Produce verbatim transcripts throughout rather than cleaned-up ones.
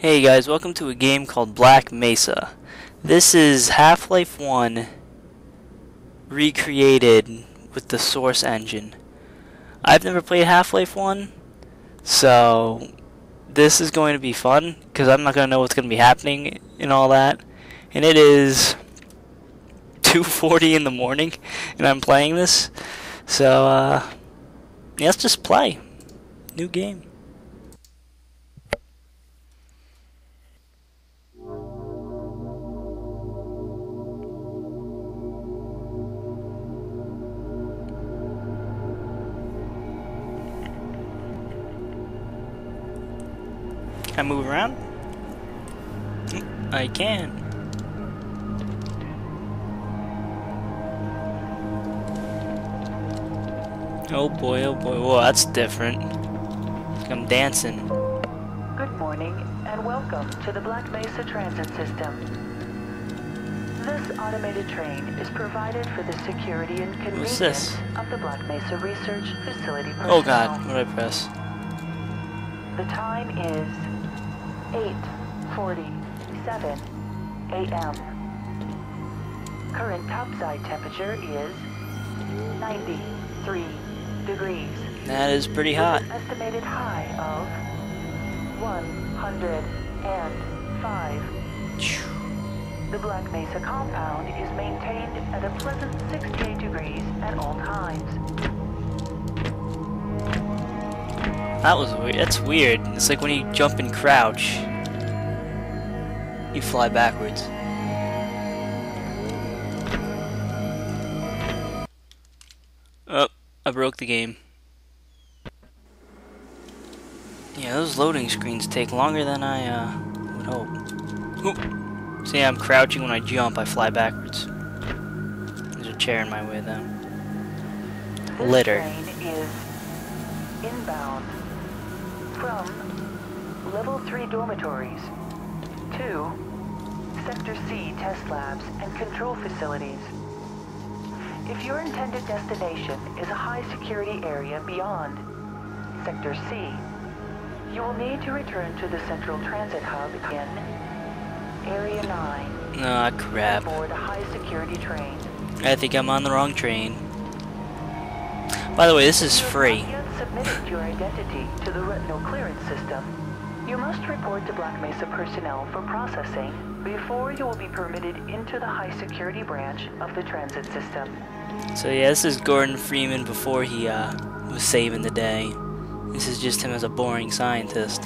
Hey guys, welcome to a game called Black Mesa. This is Half-Life one recreated with the Source engine. I've never played Half-Life one, so this is going to be fun because I'm not going to know what's going to be happening and all that. And it is two forty in the morning and I'm playing this, so uh, yeah, let's just play. New game. Can I move around? I can. Oh boy, oh boy, whoa, that's different. I'm dancing. Good morning, and welcome to the Black Mesa Transit System. This automated train is provided for the security and convenience of the Black Mesa Research Facility personnel. Oh god, what did I press? The time is eight forty-seven a m Current topside temperature is ninety-three degrees. That is pretty hot. Estimated high of one hundred five. The Black Mesa compound is maintained at a pleasant sixty-eight degrees at all times. That was weird. That's weird. It's like when you jump and crouch, you fly backwards. Oh, I broke the game. Yeah, those loading screens take longer than I uh, would hope. Oop. See, I'm crouching when I jump. I fly backwards. There's a chair in my way, though. Litter. This train is inbound from level three dormitories to sector C test labs and control facilities. If your intended destination is a high security area beyond sector C, you will need to return to the central transit hub in area nine. Ah, oh, crap. Board a high security train. I think I'm on the wrong train. By the way, this is free. Submitted your identity to the retinal clearance system. You must report to Black Mesa personnel for processing before you will be permitted into the high security branch of the transit system. So yeah, this is Gordon Freeman before he uh, was saving the day. This is just him as a boring scientist.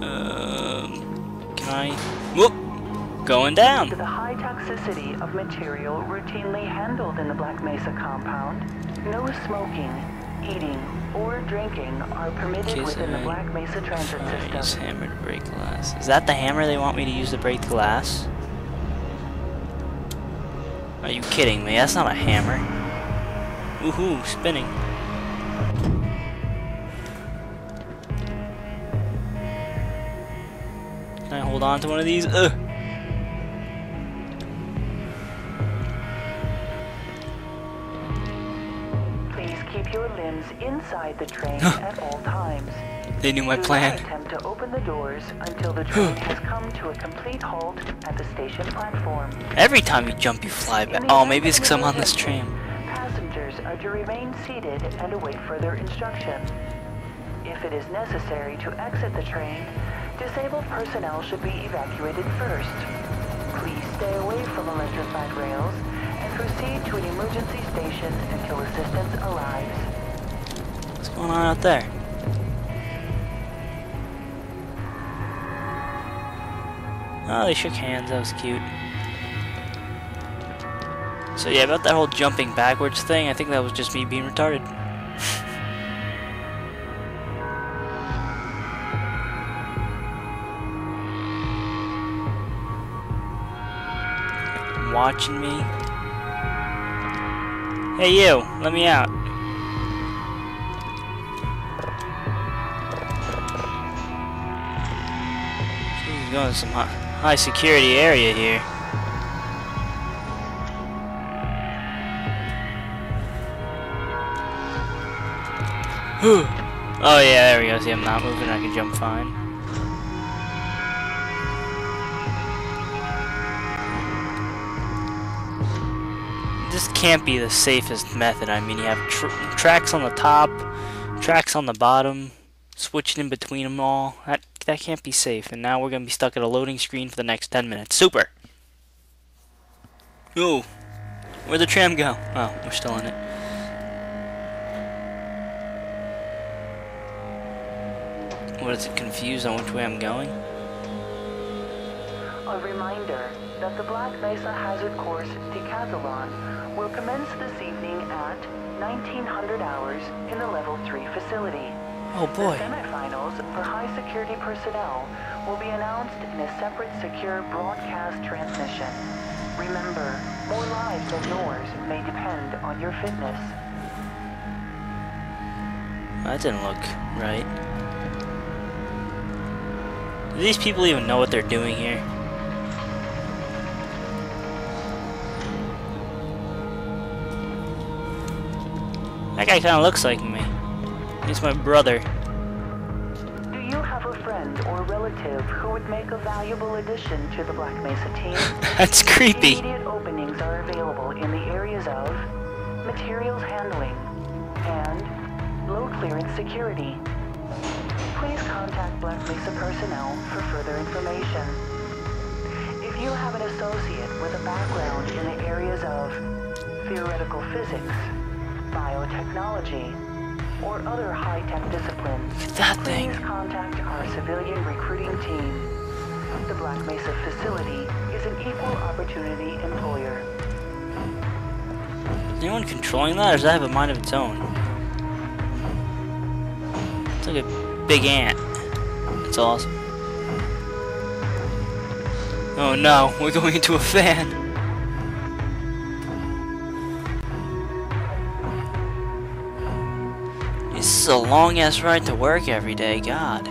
Um, can I? Whoop! Going down. To the high toxicity of material routinely handled in the Black Mesa compound, no smoking, eating, or drinking are permitted Jeez, within I the Black Mesa transit system. Use hammer to break glass. Is that the hammer they want me to use to break glass? Are you kidding me? That's not a hammer. Woohoo! Spinning. Can I hold on to one of these? Ugh. Inside the train at all times. They knew my plan. Do not attempt to open the doors until the train has come to a complete halt at the station platform. Every time you jump, you fly back. Oh, maybe it's because I'm on this train. Passengers are to remain seated and await further instruction. If it is necessary to exit the train, disabled personnel should be evacuated first. Please stay away from electrified rails and proceed to an emergency station until assistance arrives. What's going on out there? Oh, they shook hands. That was cute. So yeah, about that whole jumping backwards thing, I think that was just me being retarded. Watching me. Hey you, let me out. Going to some high, high security area here. Oh yeah, there we go. See, I'm not moving. I can jump fine. This can't be the safest method. I mean, you have tr tracks on the top, tracks on the bottom, switching in between them all. That, that can't be safe. And now we're going to be stuck at a loading screen for the next ten minutes. Super! Ooh. Where'd the tram go? Oh, we're still in it. What is it, confused on which way I'm going? A reminder that the Black Mesa Hazard Course Decathlon will commence this evening at nineteen hundred hours in the Level three facility. Oh boy. The semifinals for high security personnel will be announced in a separate secure broadcast transmission. Remember, more lives than yours may depend on your fitness. That didn't look right. Do these people even know what they're doing here? That guy kinda looks like me. He's my brother. Do you have a friend or relative who would make a valuable addition to the Black Mesa team? That's creepy. Immediate openings are available in the areas of materials handling and low clearance security. Please contact Black Mesa personnel for further information. If you have an associate with a background in the areas of theoretical physics, biotechnology, or other high-tech disciplines, that thing. Please contact our civilian recruiting team. The Black Mesa facility is an equal opportunity employer. Is anyone controlling that, or does that have a mind of its own? It's like a big ant. That's awesome. Oh no, we're going into a fan. This is a long ass ride to work every day, God.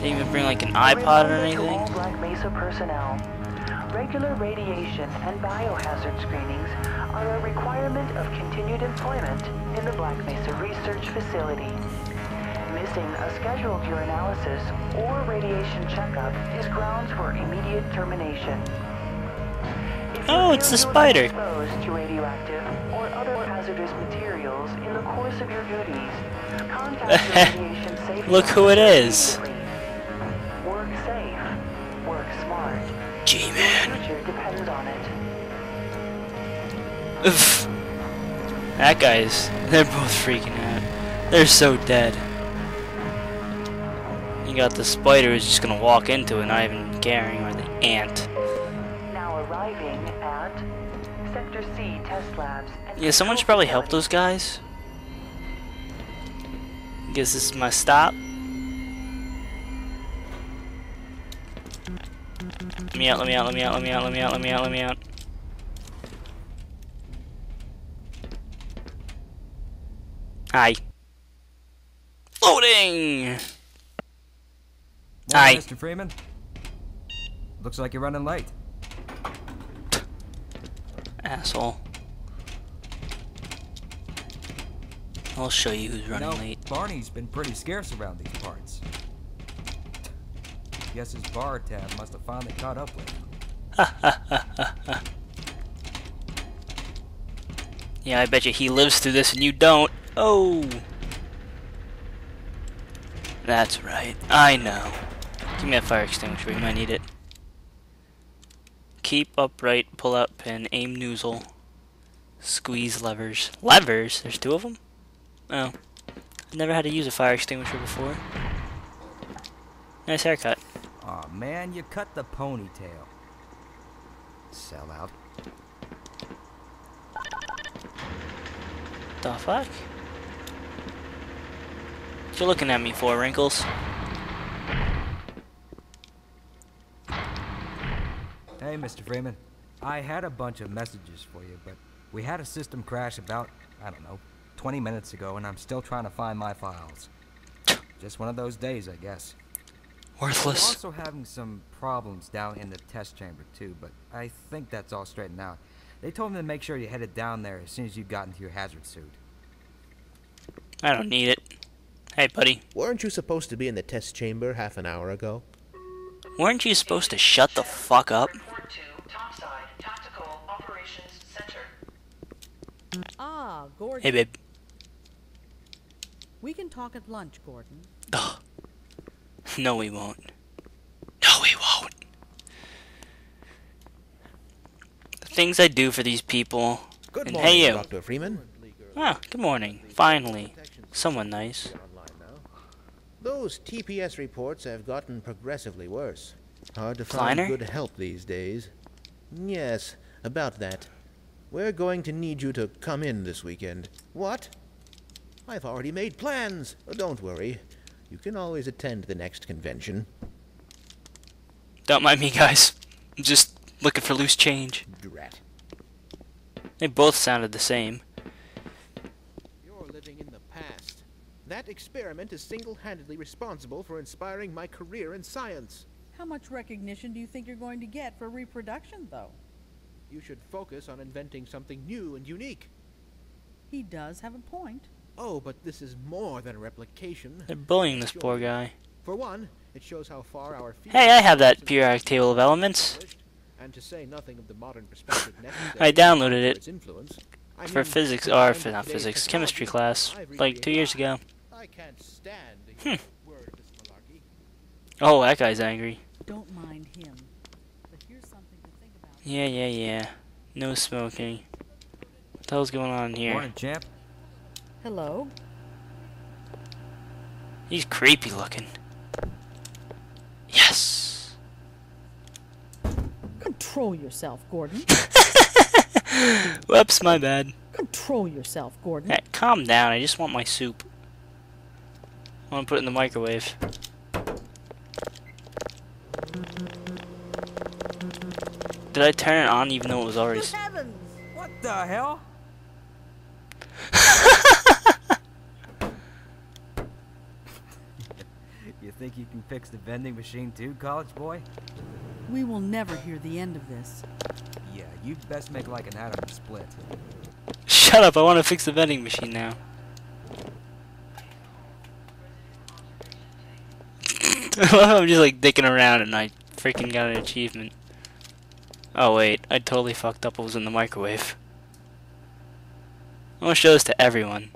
They even bring like an iPod or anything. All Black Mesa personnel. Regular radiation and biohazard screenings are a requirement of continued employment in the Black Mesa Research Facility. Missing a scheduled urinalysis or radiation checkup is grounds for immediate termination. If oh, it's the spider! Exposed to radioactive or other hazardous materials in the course of your duties, contact your radiation safety. Look who it is! Work safe. Work smart. G-Man. Depends on it. Oof. That guy's. They're both freaking out. They're so dead. You got the spider who's just gonna walk into it, not even caring, or the ant. Now arriving at Sector C test labs. Yeah, someone should probably help those guys. I guess this is my stop. Let me out, let me out, let me out, let me out, let me out, let me out, let me out. Hi. Loading! Hi. Mister Freeman. Looks like you're running late. Asshole. I'll show you who's running you know, late. Barney's been pretty scarce around these parts. Guess his bar tab must have finally caught up with him. Yeah, I bet you he lives through this and you don't. Oh! That's right. I know. Give me that fire extinguisher. We might need it. Keep upright, pull out pin, aim nozzle, squeeze levers. Levers? There's two of them? Oh. I've never had to use a fire extinguisher before. Nice haircut. Aw, oh, man, you cut the ponytail. Sell out. The fuck? What you looking at me for, Wrinkles? Hey, Mister Freeman. I had a bunch of messages for you, but we had a system crash about, I don't know, twenty minutes ago, and I'm still trying to find my files. Just one of those days, I guess. Worthless. We're also having some problems down in the test chamber too, but I think that's all straightened out. They told me to make sure you headed down there as soon as you got into your hazard suit. I don't need it. Hey, buddy. Weren't you supposed to be in the test chamber half an hour ago? Weren't you supposed to shut the fuck up? Ah, Gordon. Hey, babe. We can talk at lunch, Gordon. Ugh. No, we won't. No, we won't. The things I do for these people. Good and morning, hey, you. Doctor Freeman. Ah, good morning. Finally, someone nice. Those T P S reports have gotten progressively worse. Hard to find Kleiner? Good help these days. Yes, about that. We're going to need you to come in this weekend. What? I've already made plans. Don't worry. You can always attend the next convention. Don't mind me, guys. I'm just looking for loose change. Drat. They both sounded the same. You're living in the past. That experiment is single-handedly responsible for inspiring my career in science. How much recognition do you think you're going to get for reproduction, though? You should focus on inventing something new and unique. He does have a point. Oh, but this is more than a replication. They're bullying this poor guy. For one, it shows how far our field. Hey, I have that periodic table of elements. And to say nothing of the modern perspective necessary I downloaded it for, influence, I for mean, physics, or for not physics, chemistry class, like two years ago. I can't stand the hmm. word, this malarkey. Oh, that guy's angry. Don't mind him. Yeah, yeah, yeah. No smoking. What the hell's going on here? Morning, champ. Hello. He's creepy looking. Yes. Control yourself, Gordon. Whoops, my bad. Control yourself, Gordon. Hey, calm down. I just want my soup. I want to put it in the microwave. Did I turn it on even though it was already... Good heavens! What the hell? You think you can fix the vending machine too, college boy? We will never hear the end of this. Yeah, you'd best make like an atom split. Shut up, I want to fix the vending machine now. I'm just like dicking around and I freaking got an achievement. Oh wait, I totally fucked up what was in the microwave. I want to show this to everyone.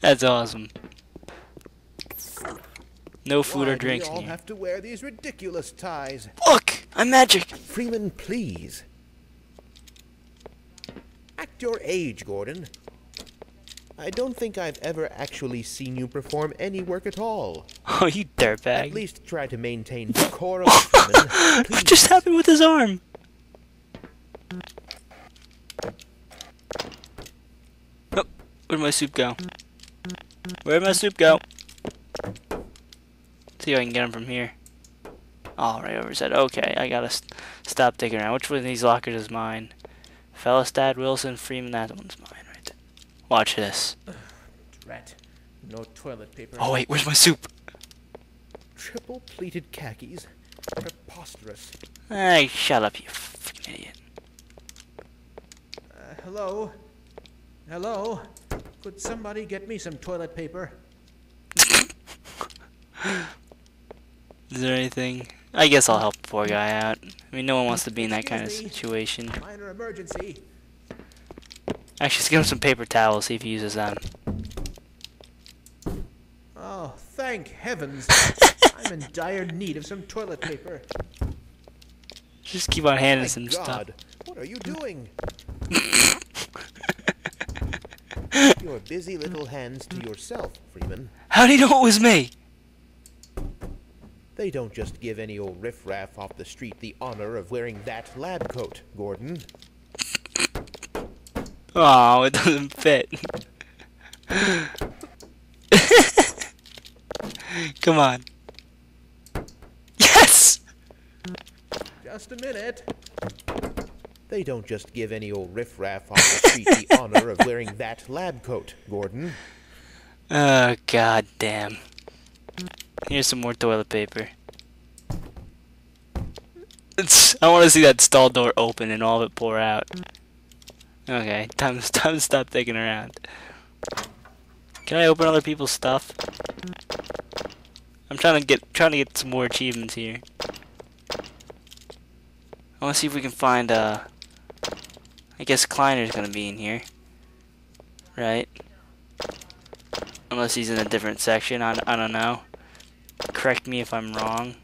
That's awesome. No food or drinks in here. Why do we all have to wear these ridiculous ties? Look! I'm magic! Freeman, please. Act your age, Gordon. I don't think I've ever actually seen you perform any work at all. Oh, you dirtbag. At least try to maintain decorum. What just happened with his arm? Oh, where'd my soup go? Where'd my soup go? Let's see if I can get him from here. All right, over his head. Okay, I gotta st stop digging around. Which one of these lockers is mine? Felistad, Wilson, Freeman, that one's mine. Watch this. Drat. No toilet paper. Oh wait, where's my soup? Triple pleated khakis. Preposterous. Hey, shut up, you fucking idiot. Uh, hello? Hello? Could somebody get me some toilet paper? Is there anything? I guess I'll help the poor guy out. I mean, no one wants to be in that kind of situation. Minor emergency. Actually, let's give him some paper towels, see if he uses them. Oh, thank heavens. I'm in dire need of some toilet paper. Just keep on handing oh some God. Stuff. What are you doing? Keep your busy little hands to yourself, Freeman. How do you know it was me? They don't just give any old riffraff off the street the honor of wearing that lab coat, Gordon. Oh, it doesn't fit. Come on. Yes! Just a minute. They don't just give any old riffraff off the street the honor of wearing that lab coat, Gordon. Oh, god damn. Here's some more toilet paper. It's, I want to see that stall door open and all of it pour out. Okay, time, time to stop digging around. Can I open other people's stuff? I'm trying to get trying to get some more achievements here. I want to see if we can find. Uh, I guess Kleiner's gonna be in here, right? Unless he's in a different section. I I don't know. Correct me if I'm wrong.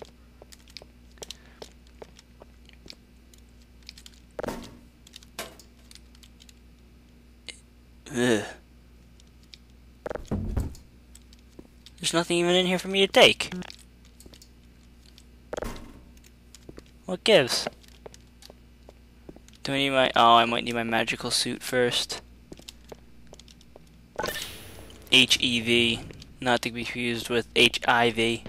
Ugh. There's nothing even in here for me to take. What gives? Do I need my... Oh, I might need my magical suit first. H E V. Not to be confused with H I V.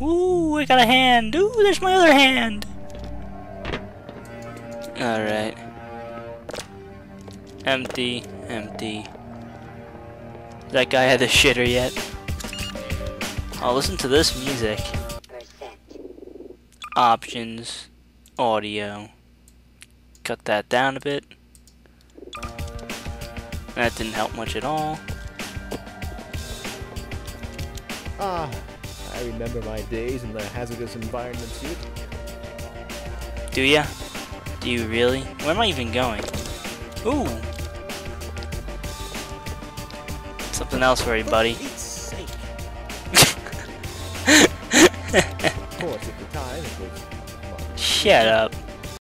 Ooh, I got a hand! Ooh, there's my other hand! Alright. Empty. Empty. That guy had a shitter yet. I'll listen to this music. Options. Audio. Cut that down a bit. That didn't help much at all. Ah, I remember my days in the hazardous environment suit. Do ya? Do you really? Where am I even going? Ooh! Something else for you, buddy. Shut up.